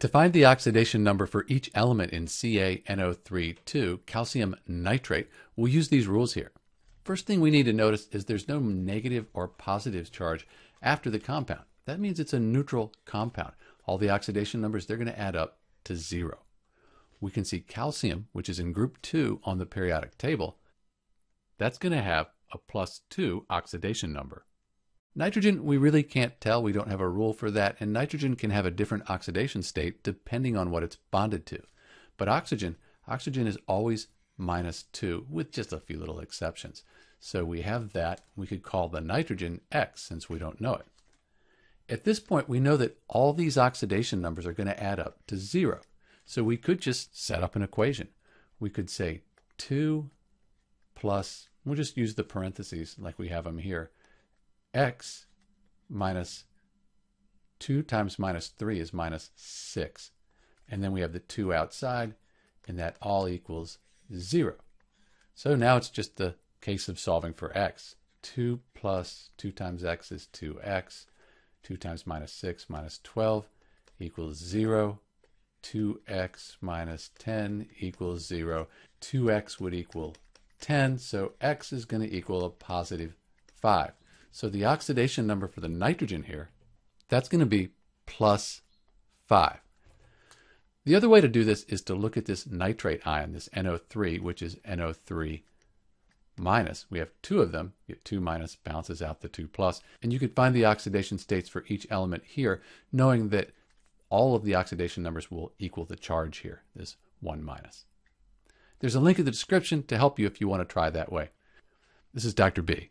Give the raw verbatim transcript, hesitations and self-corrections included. To find the oxidation number for each element in C A N O three two, calcium nitrate, we'll use these rules here. First thing we need to notice is there's no negative or positive charge after the compound. That means it's a neutral compound. All the oxidation numbers, they're going to add up to zero. We can see calcium, which is in group two on the periodic table, that's going to have a plus two oxidation number. Nitrogen, we really can't tell. We don't have a rule for that. And nitrogen can have a different oxidation state depending on what it's bonded to. But oxygen, oxygen is always minus two with just a few little exceptions. So we have that. We could call the nitrogen X since we don't know it. At this point, we know that all these oxidation numbers are going to add up to zero. So we could just set up an equation. We could say two plus, we'll just use the parentheses like we have them here, X minus two times minus three is minus six. And then we have the two outside, and that all equals zero. So now it's just the case of solving for X. two plus two times X is two X. two times minus six minus twelve equals zero. two X minus ten equals zero. two X would equal ten, so X is going to equal a positive five. So the oxidation number for the nitrogen here, that's going to be plus five. The other way to do this is to look at this nitrate ion, this N O three, which is N O three minus. We have two of them. You get two minus bounces out the two plus. And you could find the oxidation states for each element here, knowing that all of the oxidation numbers will equal the charge here, this one minus. There's a link in the description to help you if you want to try that way. This is Doctor B,